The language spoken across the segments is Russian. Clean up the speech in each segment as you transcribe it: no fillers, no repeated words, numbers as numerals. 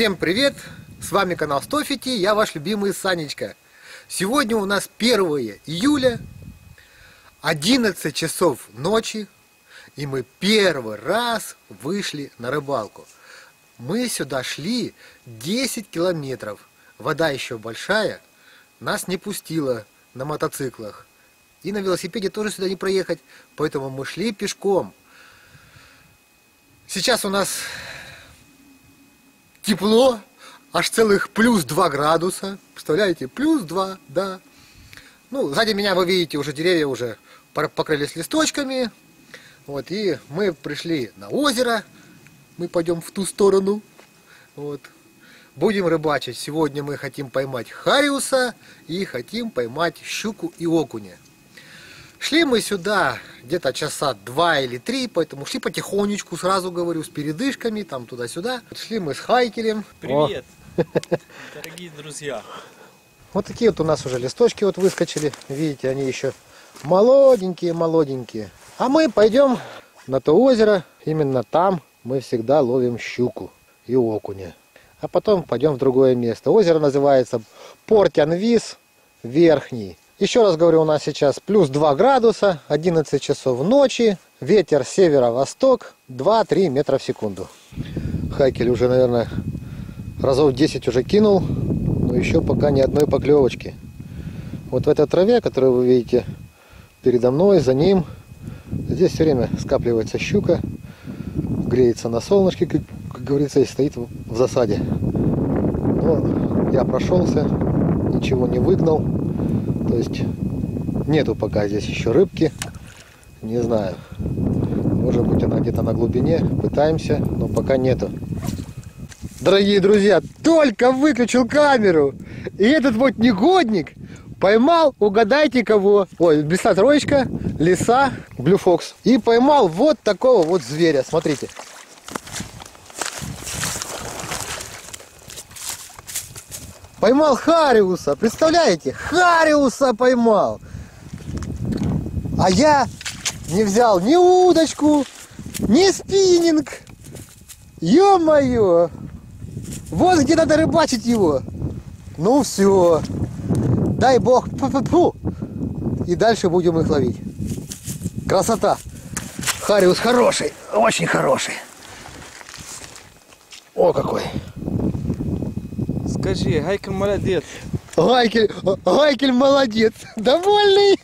Всем привет! С вами канал Стофети, я ваш любимый Санечка. Сегодня у нас 1 июля, 11 часов ночи, и мы первый раз вышли на рыбалку. Мы сюда шли 10 километров, вода еще большая, нас не пустила на мотоциклах. И на велосипеде тоже сюда не проехать, поэтому мы шли пешком. Сейчас у нас тепло, аж целых плюс 2 градуса. Представляете, плюс 2, да. Ну, сзади меня вы видите, уже деревья уже покрылись листочками. Вот, и мы пришли на озеро. Мы пойдем в ту сторону. Вот. Будем рыбачить. Сегодня мы хотим поймать хариуса и хотим поймать щуку и окуня. Шли мы сюда где-то часа 2 или 3, поэтому шли потихонечку, сразу говорю, с передышками, там туда-сюда. Шли мы с Хайкелем. Привет, дорогие друзья. Вот такие вот у нас уже листочки вот выскочили. Видите, они еще молоденькие-молоденькие. А мы пойдем на то озеро. Именно там мы всегда ловим щуку и окуня. А потом пойдем в другое место. Озеро называется Портянвис Верхний. Еще раз говорю, у нас сейчас плюс 2 градуса, 11 часов ночи, ветер северо-восток, 2-3 метра в секунду. Хайкель уже, наверное, разов 10 уже кинул, но еще пока ни одной поклевочки. Вот в этой траве, которую вы видите передо мной, за ним, здесь все время скапливается щука, греется на солнышке, как говорится, и стоит в засаде. Но я прошелся, ничего не выгнал. То есть нету пока здесь еще рыбки, не знаю, может быть она где-то на глубине, пытаемся, но пока нету. Дорогие друзья, только выключил камеру, и этот вот негодник поймал, угадайте кого, ой, Блесна-Троечка, лиса, Блюфокс, и поймал вот такого вот зверя, смотрите. Поймал хариуса, представляете? Хариуса поймал! А я не взял ни удочку, ни спиннинг. Ё-моё! Вот где надо рыбачить его. Ну все. Дай бог. Пу-пу-пу. И дальше будем их ловить. Красота! Хариус хороший, очень хороший. О какой! Скажи, Хайкель молодец. Хайкель молодец. Довольный?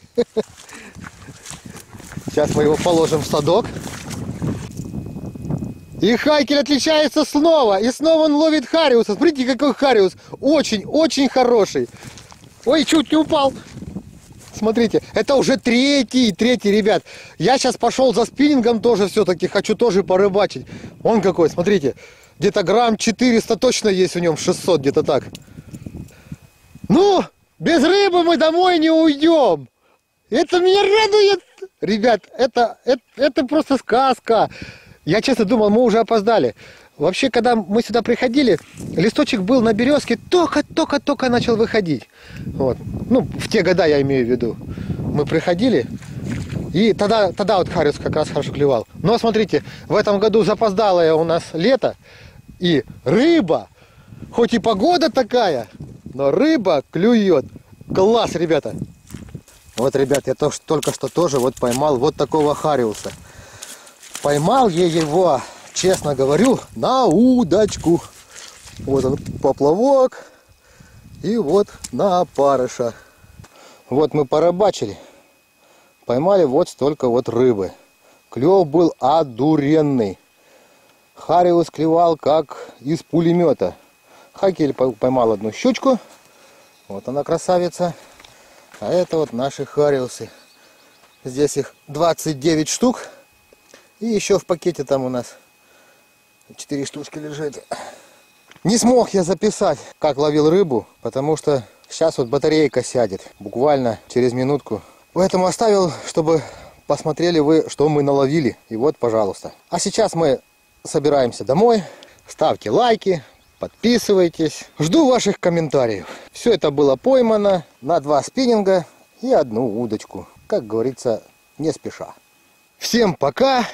Сейчас мы его положим в садок. И Хайкель отличается снова. И снова он ловит хариуса. Смотрите, какой хариус. Очень-очень хороший. Ой, чуть не упал. Смотрите, это уже третий, ребят. Я сейчас пошел за спиннингом тоже все-таки. Хочу тоже порыбачить. Он какой, смотрите. Где-то грамм 400 точно есть у нем, 600 где-то так. Ну, без рыбы мы домой не уйдем. Это меня радует. Ребят, это просто сказка. Я честно думал, мы уже опоздали. Вообще, когда мы сюда приходили, листочек был на березке, только-только-только начал выходить. Вот. Ну, в те года я имею в виду. Мы приходили, и тогда вот хариус как раз хорошо клевал. Но смотрите, в этом году запоздалое у нас лето, и рыба, хоть и погода такая, но рыба клюет. Класс, ребята! Вот, ребят, я только что тоже вот поймал вот такого хариуса. Поймал я его, честно говорю, на удочку. Вот он, поплавок, и вот на опарыша. Вот мы порыбачили, поймали вот столько вот рыбы. Клев был одуренный. Хариус клевал как из пулемета. Хайкель поймал одну щучку. Вот она, красавица. А это вот наши хариусы. Здесь их 29 штук. И еще в пакете там у нас 4 штучки лежит. Не смог я записать, как ловил рыбу, потому что сейчас вот батарейка сядет. Буквально через минутку. Поэтому оставил, чтобы посмотрели вы, что мы наловили. И вот, пожалуйста. А сейчас мы собираемся домой. Ставьте лайки, подписывайтесь. Жду ваших комментариев. Все это было поймано на 2 спиннинга и 1 удочку. Как говорится, не спеша. Всем пока.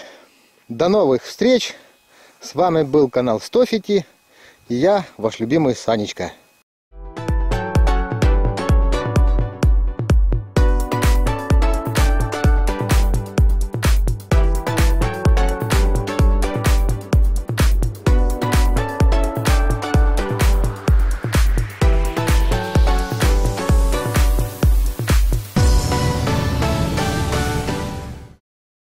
До новых встреч. С вами был канал Стофети. И я, ваш любимый Санечка.